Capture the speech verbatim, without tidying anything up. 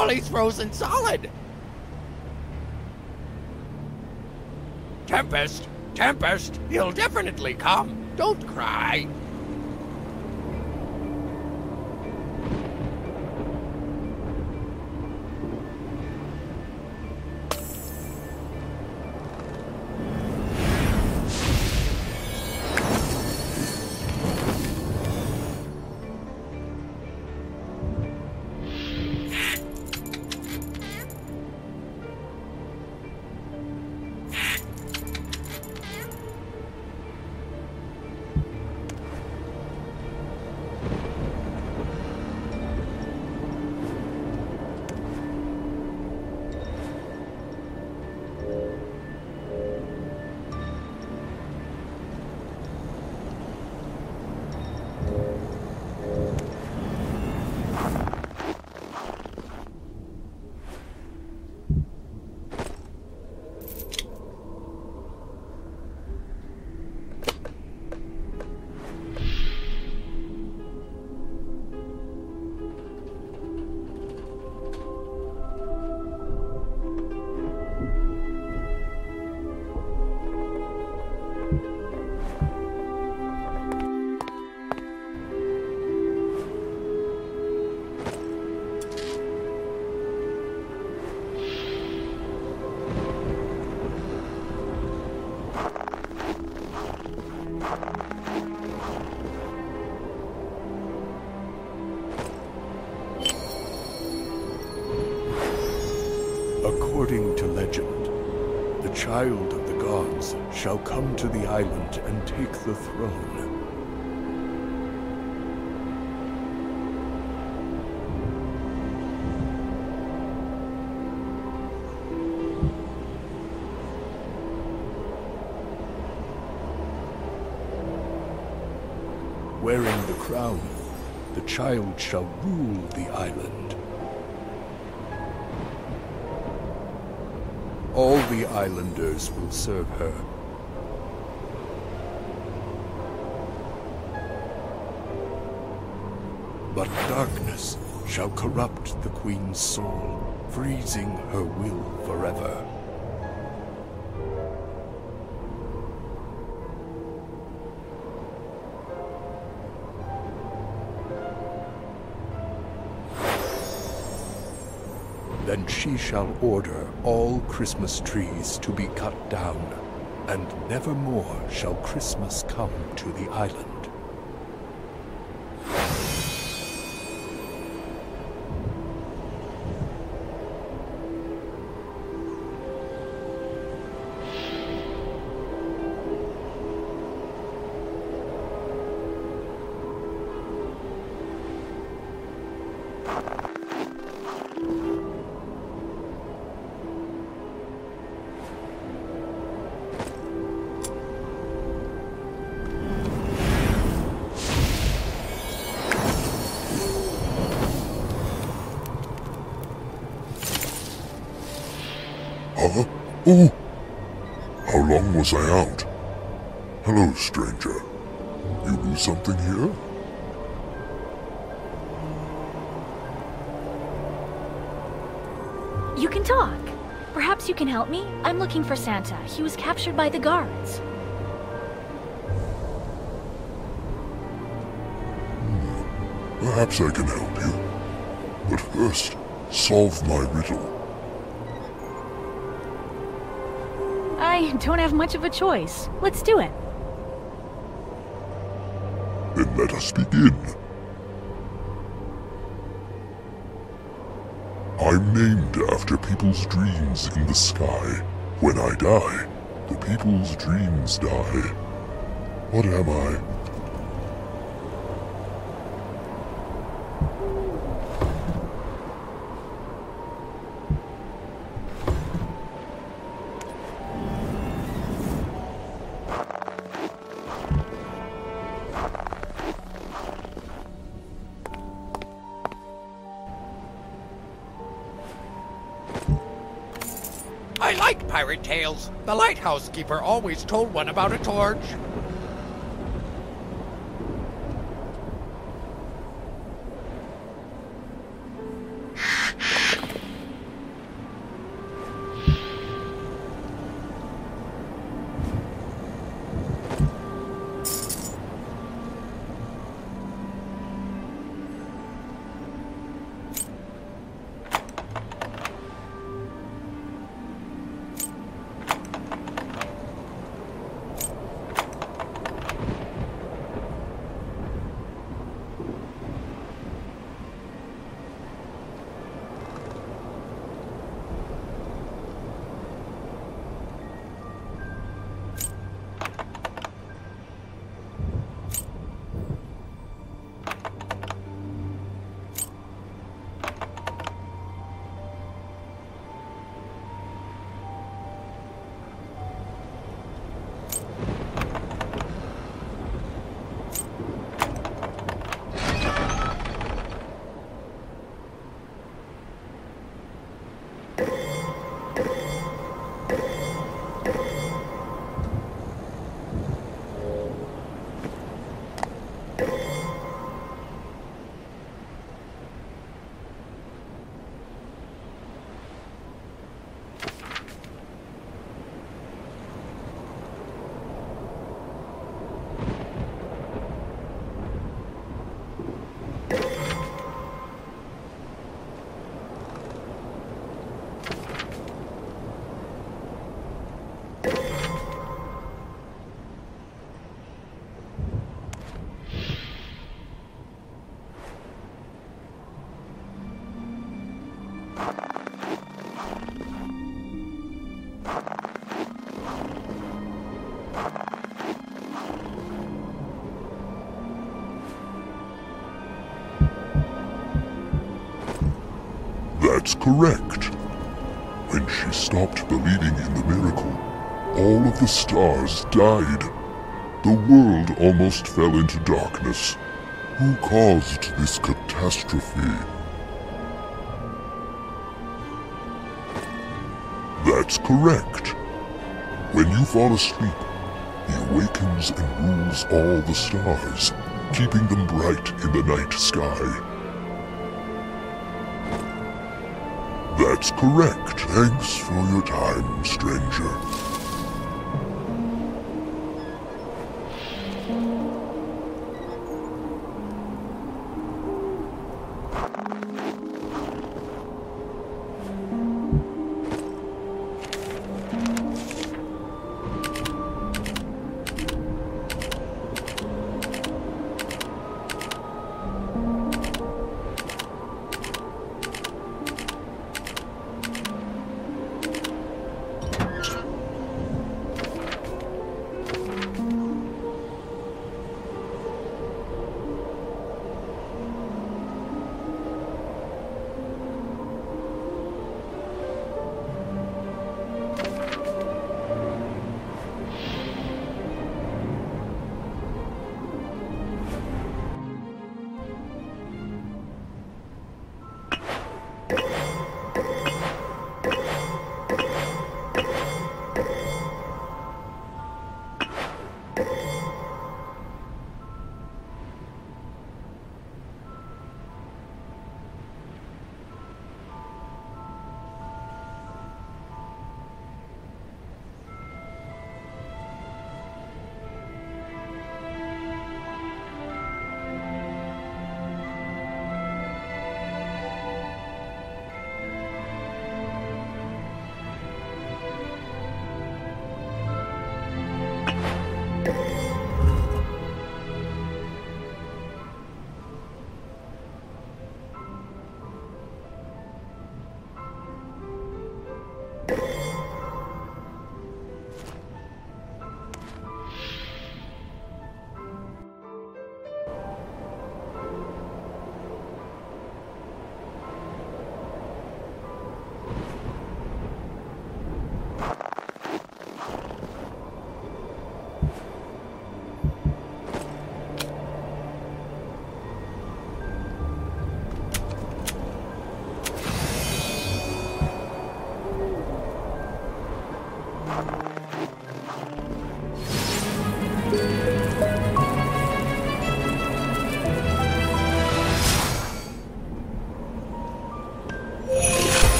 Ollie's frozen solid! Tempest! Tempest! He'll definitely come! Don't cry! According to legend, the child of the gods shall come to the island and take the throne. Wearing the crown, the child shall rule the island. All the islanders will serve her. But darkness shall corrupt the queen's soul, freezing her will forever. Then she shall order all Christmas trees to be cut down, and never more shall Christmas come to the island. Huh? Oh! How long was I out? Hello, stranger. You do something here? You can talk. Perhaps you can help me? I'm looking for Santa. He was captured by the guards. Hmm. Perhaps I can help you. But first, solve my riddle. I don't have much of a choice. Let's do it. Then let us begin. I'm named after people's dreams in the sky. When I die, the people's dreams die. What am I? I like pirate tales. The lighthouse keeper always told one about a torch. That's correct. When she stopped believing in the miracle, all of the stars died. The world almost fell into darkness. Who caused this catastrophe? That's correct. When you fall asleep, he awakens and rules all the stars, keeping them bright in the night sky. That's correct. Thanks for your time, stranger. You